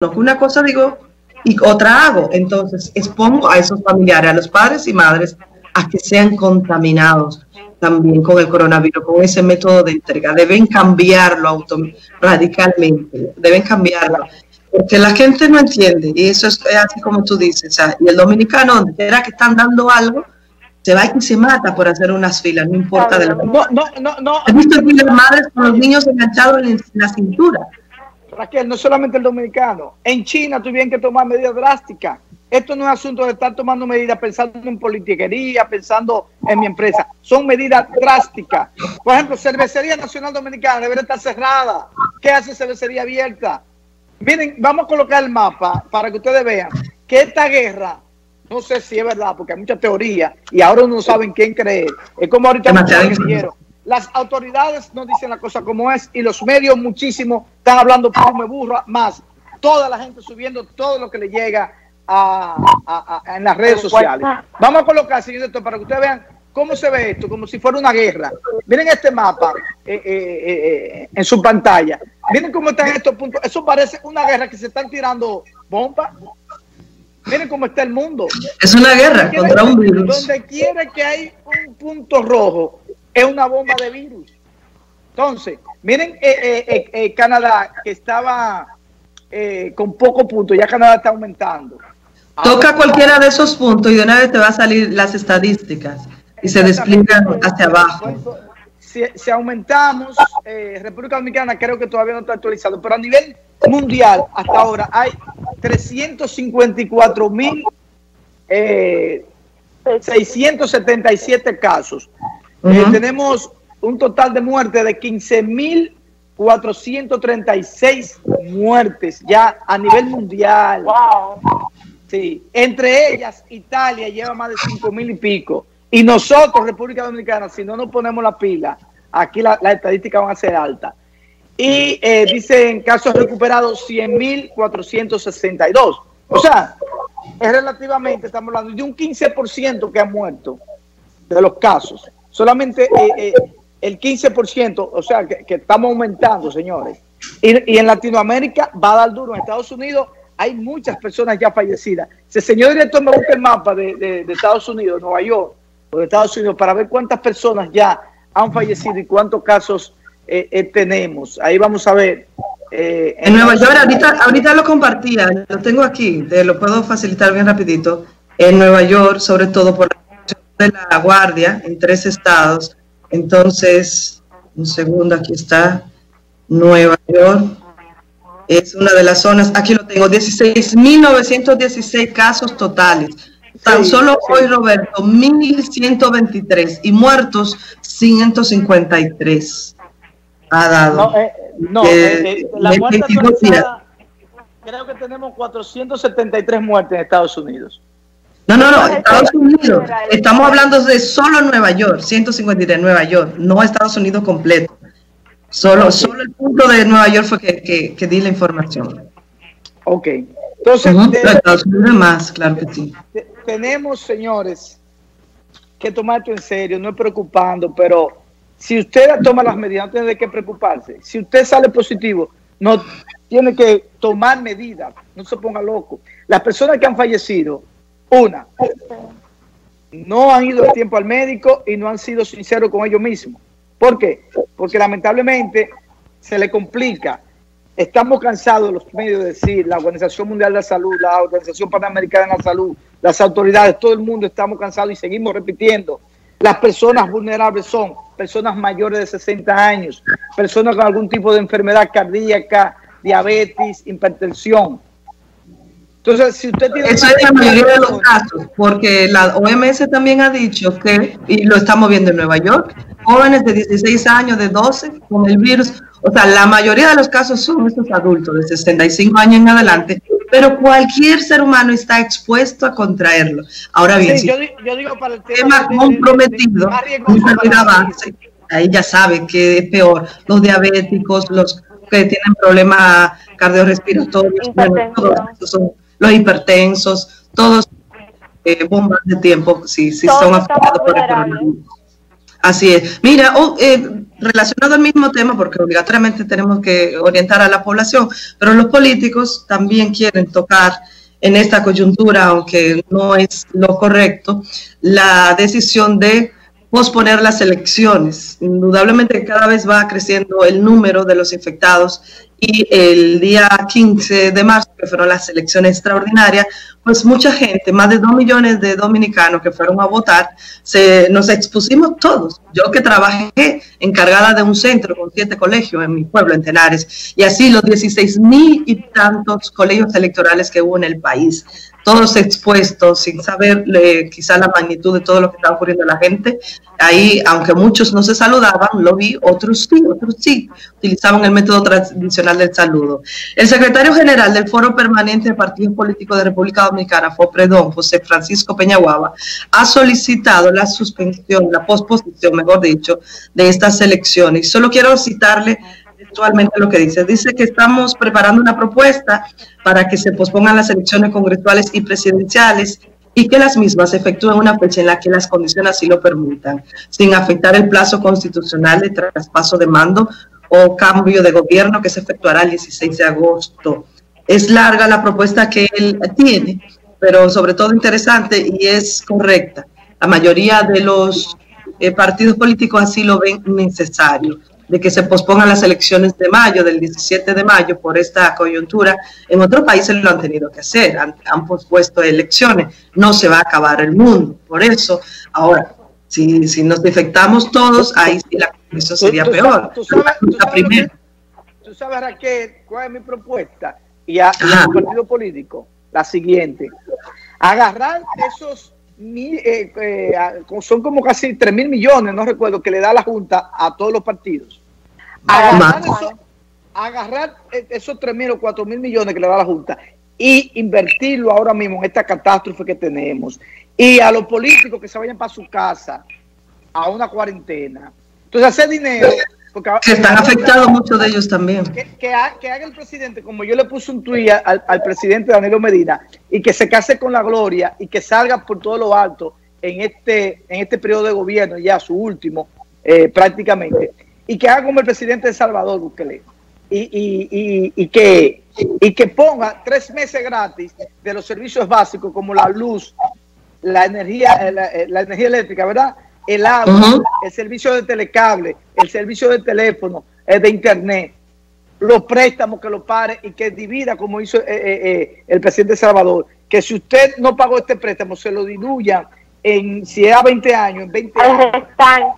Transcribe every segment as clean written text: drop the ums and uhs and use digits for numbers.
Lo que una cosa digo y otra hago. Entonces expongo a esos familiares, a los padres y madres, a que sean contaminados también con el coronavirus, con ese método de entrega. Deben cambiarlo radicalmente, deben cambiarlo, porque la gente no entiende, y eso es así como tú dices, ¿sabes? Y el dominicano, donde quiera que están dando algo, se va y se mata por hacer unas filas, no importa de lo que... No. He visto aquí las madres con los niños enganchados en la cintura. Raquel, no solamente el dominicano. En China tuvieron que tomar medidas drásticas. Esto no es asunto de estar tomando medidas pensando en politiquería, pensando en mi empresa. Son medidas drásticas. Por ejemplo, Cervecería Nacional Dominicana debería estar cerrada. ¿Qué hace Cervecería Abierta? Miren, vamos a colocar el mapa para que ustedes vean que esta guerra, no sé si es verdad, porque hay muchas teorías y ahora no saben quién creer. Es como ahorita las autoridades no dicen la cosa como es y los medios muchísimo están hablando por me burra más. Toda la gente subiendo todo lo que le llega en las redes sociales. Vamos a colocar, señor doctor, para que ustedes vean cómo se ve esto, como si fuera una guerra. Miren este mapa en su pantalla. Miren cómo están estos puntos. Eso parece una guerra que se están tirando bombas. Miren cómo está el mundo. Es una guerra contra un virus. Donde quiera que hay un punto rojo, es una bomba de virus. Entonces, miren Canadá, que estaba con poco punto. Ya Canadá está aumentando. Toca cualquiera de esos puntos y de una vez te va a salir las estadísticas y se despliegan hacia abajo. Si aumentamos, República Dominicana creo que todavía no está actualizado, pero a nivel mundial hasta ahora hay 354.677 casos. Tenemos un total de muertes de 15.436 muertes ya a nivel mundial. Wow. Sí, entre ellas Italia lleva más de 5.000 y pico. Y nosotros, República Dominicana, si no nos ponemos la pila, aquí las estadísticas van a ser altas. Y dicen casos recuperados 100.462. O sea, es relativamente, estamos hablando de un 15% que ha muerto de los casos. Solamente el 15%, o sea, que estamos aumentando, señores. Y en Latinoamérica va a dar duro. En Estados Unidos hay muchas personas ya fallecidas. Si el señor director me busca el mapa de Estados Unidos, Nueva York, de Estados Unidos, para ver cuántas personas ya han fallecido y cuántos casos tenemos. Ahí vamos a ver. En Nueva York, ahorita lo compartía, lo tengo aquí, lo puedo facilitar bien rapidito. En Nueva York, sobre todo por de la Guardia, en 3 estados. Entonces, un segundo, aquí está Nueva York. Es una de las zonas, aquí lo tengo, 16.916 casos totales. Tan solo hoy, Roberto, 1.123 y muertos 153 ha dado. La muerte actualizada, creo que tenemos 473 muertes en Estados Unidos. No, Estados Unidos. Estamos hablando de solo Nueva York, 153 Nueva York, no Estados Unidos completo. Solo el punto de Nueva York fue que di la información. Ok. Entonces, más, claro que sí. Tenemos, señores, que tomar esto en serio, no es preocupando, pero si usted toma las medidas, no tiene de qué preocuparse. Si usted sale positivo, no tiene que tomar medidas, no se ponga loco. Las personas que han fallecido, una, no han ido a tiempo al médico y no han sido sinceros con ellos mismos. ¿Por qué? Porque lamentablemente se le complica. Estamos cansados de los medios de decir, la Organización Mundial de la Salud, la Organización Panamericana de la Salud, las autoridades, todo el mundo estamos cansados y seguimos repitiendo. Las personas vulnerables son personas mayores de 60 años, personas con algún tipo de enfermedad cardíaca, diabetes, hipertensión. Entonces, si usted tiene... Eso es la mayoría de los casos, porque la OMS también ha dicho que, y lo estamos viendo en Nueva York, jóvenes de 16 años, de 12, con el virus... O sea, la mayoría de los casos son estos adultos de 65 años en adelante, pero cualquier ser humano está expuesto a contraerlo. Ahora bien, sí, yo digo para el tema comprometido, ahí ya sabe que es peor, los diabéticos, los que tienen problemas cardiorrespiratorios, los hipertensos, todos bombas de tiempo, si son afectados por el coronavirus. Así es. Mira, relacionado al mismo tema, porque obligatoriamente tenemos que orientar a la población, pero los políticos también quieren tocar en esta coyuntura, aunque no es lo correcto, la decisión de posponer las elecciones. Indudablemente cada vez va creciendo el número de los infectados y el día 15 de marzo, que fueron las elecciones extraordinarias, pues mucha gente, más de 2 millones de dominicanos que fueron a votar, nos expusimos todos. Yo que trabajé encargada de un centro con 7 colegios en mi pueblo, en Tenares, y así los 16,000 y tantos colegios electorales que hubo en el país, todos expuestos, sin saber quizá la magnitud de todo lo que estaba ocurriendo a la gente. Ahí, aunque muchos no se saludaban, lo vi, otros sí, utilizaban el método tradicional del saludo. El secretario general del Foro Permanente de Partidos Políticos de República Dominicana, FOPREDOM, José Francisco Peña Guaba, ha solicitado la suspensión, la posposición, mejor dicho, de estas elecciones. Y solo quiero citarle textualmente lo que dice. Dice que estamos preparando una propuesta para que se pospongan las elecciones congresuales y presidenciales y que las mismas se efectúen en una fecha en la que las condiciones así lo permitan, sin afectar el plazo constitucional de traspaso de mando o cambio de gobierno que se efectuará el 16 de agosto. Es larga la propuesta que él tiene, pero sobre todo interesante y es correcta. La mayoría de los partidos políticos así lo ven necesario, de que se pospongan las elecciones de mayo, del 17 de mayo, por esta coyuntura. En otros países lo han tenido que hacer, han pospuesto elecciones. No se va a acabar el mundo, por eso ahora... Si nos infectamos todos, ahí sí la condición sería peor. Tú sabes, Raquel, cuál es mi propuesta y a los partidos políticos, la siguiente: agarrar esos son como casi 3,000 millones, no recuerdo, que le da la Junta a todos los partidos. Agarrar esos 3,000 o 4,000 millones que le da la Junta y invertirlo ahora mismo en esta catástrofe que tenemos. Y a los políticos que se vayan para su casa, a una cuarentena. Entonces, hacer dinero... Porque están afectados muchos de ellos también. Que haga el presidente, como yo le puse un tuit al presidente Danilo Medina, y que se case con la gloria y que salga por todo lo alto en este periodo de gobierno, ya su último, prácticamente. Y que haga como el presidente de Salvador, Bukele. Y que ponga 3 meses gratis de los servicios básicos como la luz, la energía eléctrica, ¿verdad? El agua, el servicio de telecable, el servicio de teléfono, de internet, los préstamos, que lo pare y que divida, como hizo el presidente Salvador, que si usted no pagó este préstamo, se lo diluya en, si era 20 años, en 20 años. Al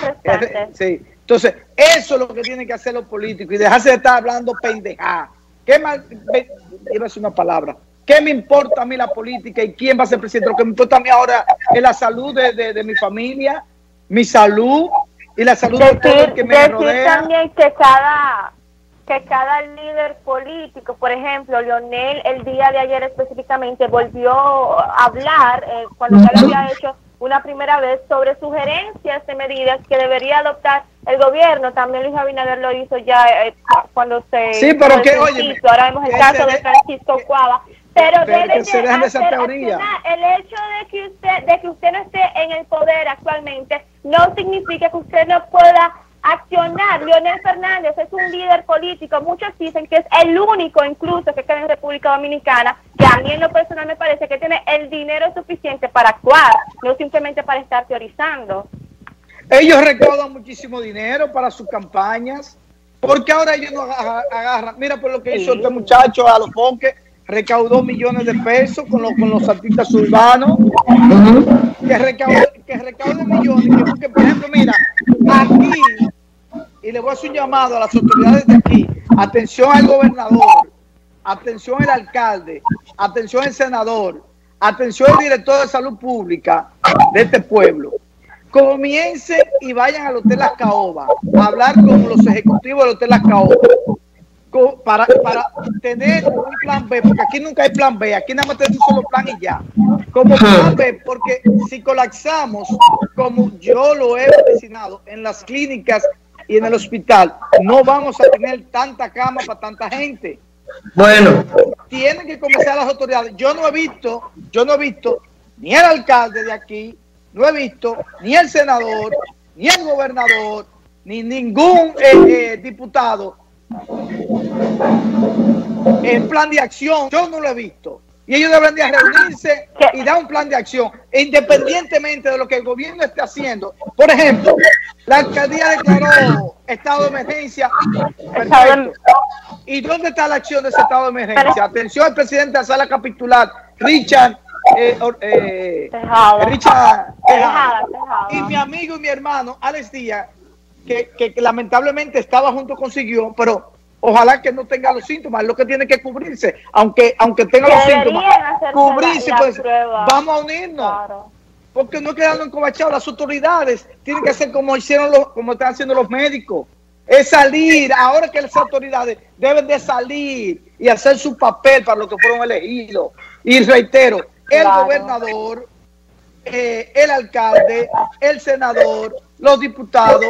restante. Sí. Entonces, eso es lo que tienen que hacer los políticos y dejarse de estar hablando pendejada. ¿Qué más? Iba a decir una palabra. ¿Qué me importa a mí la política y quién va a ser presidente? Lo que me importa a mí ahora es la salud de mi familia, mi salud y la salud de todo el que me rodea. Decir también que cada líder político, por ejemplo, Leonel el día de ayer específicamente volvió a hablar cuando ya lo había hecho una primera vez sobre sugerencias de medidas que debería adoptar el gobierno. También Luis Abinader lo hizo ya cuando se... Sí, pero que, oye... Ahora vemos el caso de Francisco Guava. Pero debe ser el hecho de que usted no esté en el poder actualmente no significa que usted no pueda accionar. Leonel Fernández es un líder político, muchos dicen que es el único incluso que queda en República Dominicana, que a mí en lo personal me parece que tiene el dinero suficiente para actuar, no simplemente para estar teorizando. Ellos recaudan muchísimo dinero para sus campañas, porque ahora ellos no agarran, mira por lo que hizo este muchacho a los ponques, recaudó millones de pesos con los artistas urbanos, que recaude millones, porque por ejemplo, mira, aquí, y le voy a hacer un llamado a las autoridades de aquí, atención al gobernador, atención al alcalde, atención al senador, atención al director de salud pública de este pueblo. Comiencen y vayan al Hotel Las Caobas a hablar con los ejecutivos del Hotel Las Caobas para tener un plan B, porque aquí nunca hay plan B, aquí nada más tenemos un solo plan y ya, como plan B, porque si colapsamos, como yo lo he mencionado, en las clínicas y en el hospital, no vamos a tener tanta cama para tanta gente. Bueno, tienen que comenzar las autoridades. Yo no he visto ni el alcalde de aquí, no he visto ni el senador, ni el gobernador, ni ningún diputado en plan de acción. Yo no lo he visto. Y ellos deberían de reunirse y dar un plan de acción, independientemente de lo que el gobierno esté haciendo. Por ejemplo, la alcaldía declaró estado de emergencia. Perfecto. ¿Y dónde está la acción de ese estado de emergencia? Atención al presidente de la sala capitular, Richard Tejada. Y mi amigo y mi hermano, Alex Díaz, que lamentablemente estaba junto con Siguió, pero... ojalá que no tenga los síntomas, es lo que tiene que cubrirse, aunque tenga los síntomas, cubrirse, pues vamos a unirnos, claro. Porque no quedarnos encobachados, las autoridades tienen que hacer como hicieron como están haciendo los médicos, es salir, ahora que las autoridades deben de salir y hacer su papel para lo que fueron elegidos, y reitero, el gobernador, el alcalde, el senador, los diputados,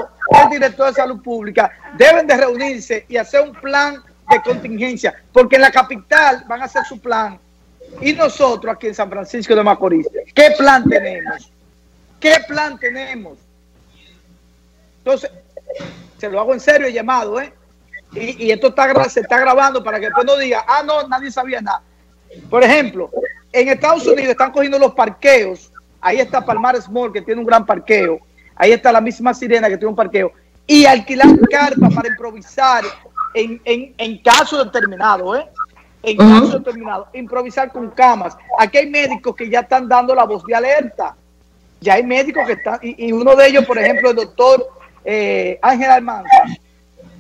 el director de salud pública, deben de reunirse y hacer un plan de contingencia, porque en la capital van a hacer su plan. Y nosotros aquí en San Francisco de Macorís, ¿qué plan tenemos? ¿Qué plan tenemos? Entonces, se lo hago en serio el llamado, ¿eh? Y esto se está grabando para que después no diga, ah, no, nadie sabía nada. Por ejemplo, en Estados Unidos están cogiendo los parqueos, ahí está Palmares Mall, que tiene un gran parqueo, ahí está la misma Sirena, que tiene un parqueo, y alquilar carpas para improvisar en caso determinado, ¿eh? En caso determinado, improvisar con camas. Aquí hay médicos que ya están dando la voz de alerta. Ya hay médicos que están, y uno de ellos, por ejemplo, el doctor Ángel Almanza,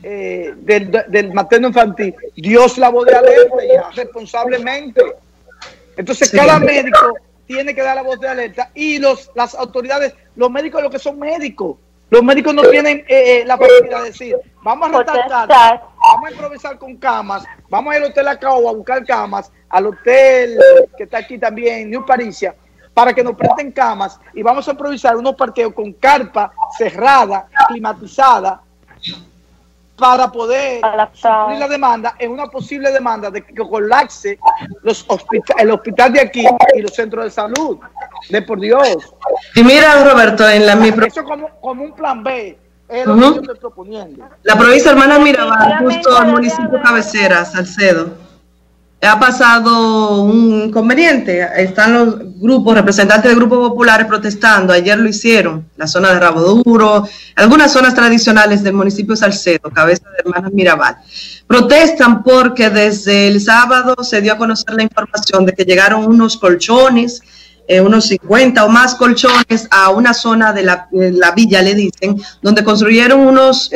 del materno infantil, dio la voz de alerta ya responsablemente. Entonces, sí, cada médico tiene que dar la voz de alerta, y las autoridades, los médicos, los que son médicos, los médicos no tienen la posibilidad de decir, vamos a retar, vamos a improvisar con camas, vamos a ir al Hotel Acahua a buscar camas, al hotel que está aquí también, New Parisa, para que nos presten camas, y vamos a improvisar unos parqueos con carpa cerrada, climatizada, para poder suplir la demanda, en una posible demanda de que colapse el hospital de aquí y los centros de salud, de por Dios. Y mira, Roberto, en la eso como un plan B, es lo que yo estoy proponiendo. La provincia Hermanas Mirabal, justo al municipio cabecera, Salcedo, ha pasado un inconveniente. Están los grupos, representantes de grupos populares protestando. Ayer lo hicieron, la zona de Rabo Duro, algunas zonas tradicionales del municipio Salcedo, cabeza de Hermanas Mirabal. Protestan porque desde el sábado se dio a conocer la información de que llegaron unos colchones, unos 50 o más colchones a una zona de la villa, le dicen, donde construyeron unos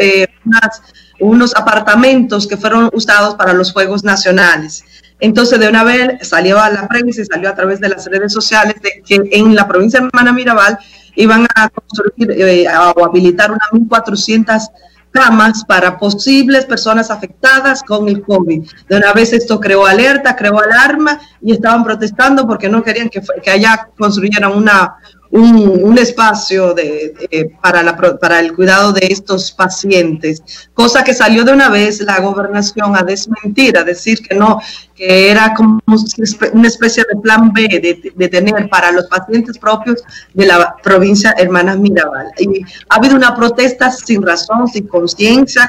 apartamentos que fueron usados para los Juegos Nacionales. Entonces, de una vez salió a la prensa y salió a través de las redes sociales de que en la provincia de Hermanas Mirabal iban a construir o habilitar unas 1.400 camas para posibles personas afectadas con el COVID. De una vez esto creó alerta, creó alarma, y estaban protestando porque no querían que allá construyeran un espacio para el cuidado de estos pacientes, cosa que salió de una vez la gobernación a desmentir, a decir que no, que era como una especie de plan B de tener para los pacientes propios de la provincia Hermanas Mirabal. Y ha habido una protesta sin razón, sin conciencia,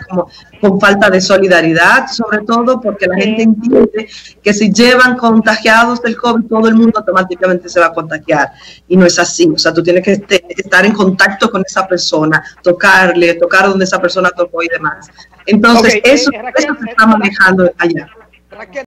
con falta de solidaridad, sobre todo porque la gente entiende que si llevan contagiados del COVID, todo el mundo automáticamente se va a contagiar, y no es así. O sea, tú tienes que estar en contacto con esa persona, tocarle, tocar donde esa persona tocó y demás. Entonces, eso se está manejando allá.